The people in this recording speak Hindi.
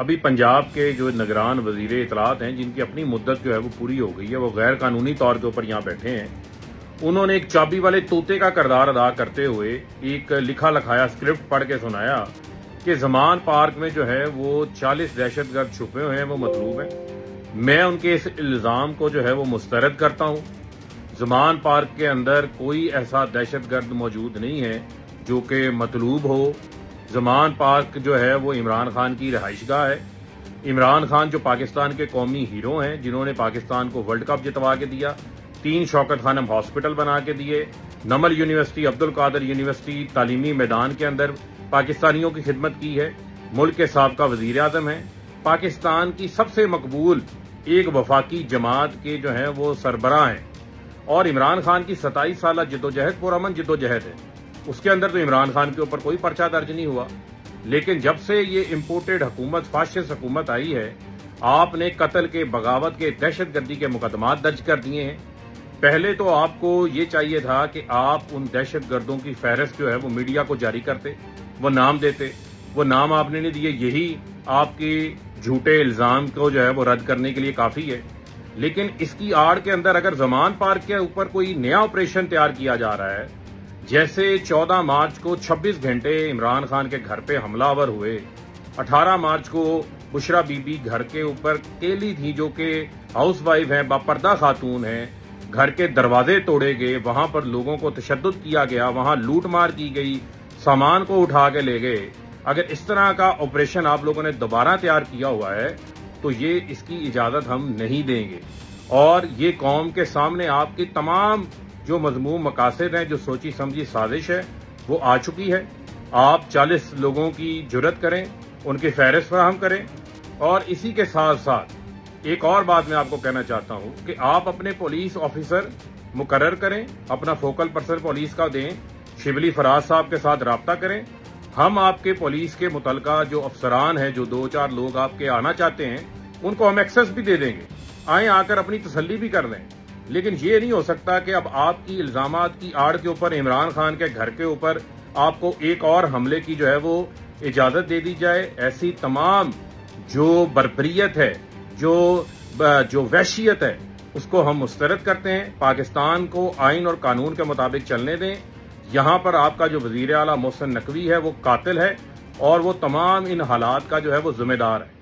अभी पंजाब के जो निगरान वजीर इतलात हैं जिनकी अपनी मुद्दत जो है वो पूरी हो गई है, वो गैर कानूनी तौर के ऊपर यहाँ बैठे हैं। उन्होंने एक चाबी वाले तोते का किरदार अदा करते हुए एक लिखा लखाया स्क्रिप्ट पढ़ के सुनाया कि ज़मान पार्क में जो है वो 40 दहशतगर्द छुपे हुए हैं, वो मतलूब हैं। मैं उनके इस इल्ज़ाम को जो है वो मुस्तरद करता हूँ। ज़मान पार्क के अंदर कोई ऐसा दहशतगर्द मौजूद नहीं है जो कि मतलूब हो। ज़मान पार्क जो है वो इमरान खान की रहाइशगाह है। इमरान खान जो पाकिस्तान के कौमी हीरो हैं, जिन्होंने पाकिस्तान को वर्ल्ड कप जितवा के दिया, 3 शौकत खानम हॉस्पिटल बना के दिए, नमल यूनिवर्सिटी, अब्दुल कादर यूनिवर्सिटी तालीमी मैदान के अंदर पाकिस्तानियों की खिदमत की है, मुल्क के साबका वजीर आज़म हैं, पाकिस्तान की सबसे मकबूल एक वफाकी जमात के जो हैं वो सरबराह हैं। और इमरान खान की 27 साल जदोजहद पुरअमन जदोजहद है, उसके अंदर तो इमरान खान के ऊपर कोई पर्चा दर्ज नहीं हुआ। लेकिन जब से ये इम्पोर्टेड हुकूमत, फाशिस्ट हुकूमत आई है, आपने कत्ल के, बगावत के, दहशतगर्दी के मुकदमात दर्ज कर दिए हैं। पहले तो आपको ये चाहिए था कि आप उन दहशतगर्दों की फहरिस्त जो है वो मीडिया को जारी करते, वो नाम देते, वो नाम आपने नहीं दिए। यही आपके झूठे इल्ज़ाम को जो है वो रद्द करने के लिए काफ़ी है। लेकिन इसकी आड़ के अंदर अगर ज़मान पार्क के ऊपर कोई नया ऑपरेशन तैयार किया जा रहा है, जैसे 14 मार्च को 26 घंटे इमरान खान के घर पे हमलावर हुए, 18 मार्च को बुशरा बीबी घर के ऊपर अकेली थी, जो कि हाउस वाइफ हैं, बापर्दा खातून हैं, घर के दरवाजे तोड़े गए, वहाँ पर लोगों को तशद्दुद किया गया, वहाँ लूटमार की गई, सामान को उठा के ले गए। अगर इस तरह का ऑपरेशन आप लोगों ने दोबारा तैयार किया हुआ है तो ये इसकी इजाज़त हम नहीं देंगे। और ये कौम के सामने आपकी तमाम जो मजमूम मकासद हैं, जो सोची समझी साजिश है, वो आ चुकी है। आप 40 लोगों की जुरत करें, उनकी फहरिस्त फराहम करें। और इसी के साथ साथ एक और बात मैं आपको कहना चाहता हूँ कि आप अपने पुलिस ऑफिसर मुकर्रर करें, अपना फोकल पर्सन पुलिस का दें, शिबली फराज साहब के साथ रब्ता करें। हम आपके पुलिस के मुतलका जो अफसरान हैं, जो 2-4 लोग आपके आना चाहते हैं, उनको हम एक्सेस भी दे देंगे, आए आकर अपनी तसल्ली भी कर लें। लेकिन ये नहीं हो सकता कि अब आपकी इल्ज़ामात की आड़ के ऊपर इमरान खान के घर के ऊपर आपको एक और हमले की जो है वो इजाज़त दे दी जाए। ऐसी तमाम जो बर्बरियत है, जो वहशियत है, उसको हम मुस्तरद करते हैं। पाकिस्तान को आइन और कानून के मुताबिक चलने दें। यहाँ पर आपका जो वज़ीर आला मोहसिन नकवी है वो कातिल है और वो तमाम इन हालात का जो है वो जिम्मेदार है।